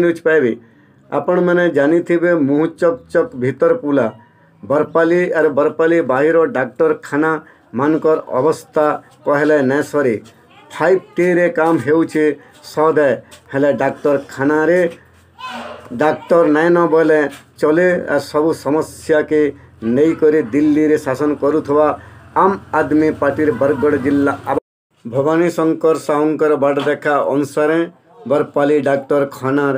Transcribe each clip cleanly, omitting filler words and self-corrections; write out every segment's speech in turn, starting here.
Breaking news पाइबे आपण मैंने जानी थे मुँह चक चक भीतर पुला बरपाली आर बरपाली बाहर डाक्टरखाना मानकर अवस्था कहले न सरे 5T रे काम होचे सदे हेले डाक्टरखाना रे डाक्टर नाइन बोले चले आ सब समस्या के नहीं करे दिल्ली रे शासन करुवा आम आदमी पार्टी बरगढ़ जिला भवानी शंकर साहूकर बाटदेखा अनुसार बरपाली डाक्टरखानार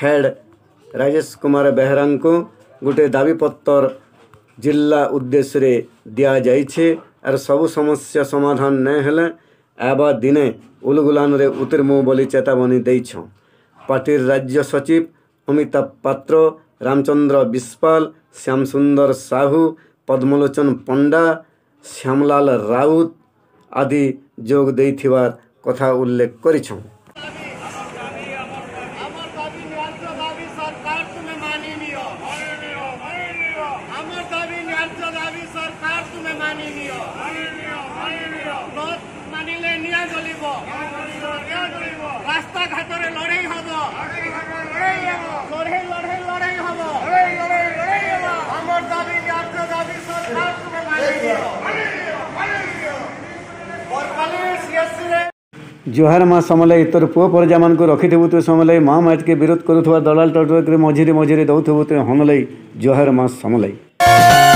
हेड राजेश कुमार बेहरा को गोटे दाबीपत्र जिला उद्देश्य दिया जाइए आर सबू समस्या समाधान नहीं हेले आबा दिने उलगुलान रे उतरमु बोली चेतावनी देछ पार्टीर राज्य सचिव अमिताभ पात्र रामचंद्र बिस्पाल श्यामसुंदर साहू पद्मलोचन पंडा श्यामलाल राउत आदि जोग देथिवार कथा उल्लेख करिछौ। रास्ता घाट रे लड़ाई होबो लड़ाई होबो हमर दाबी आपके दाबी सरकार तुमे मानि लियो बरपाली सीएससी रे जोहार मां समले इतर पुओ परजा मान को रखिथबु तो समले मां माट के विरोध करूथवा दलाल टटक रे मझिरे मझिरे दउथबु तो हनले जोहार मां समले।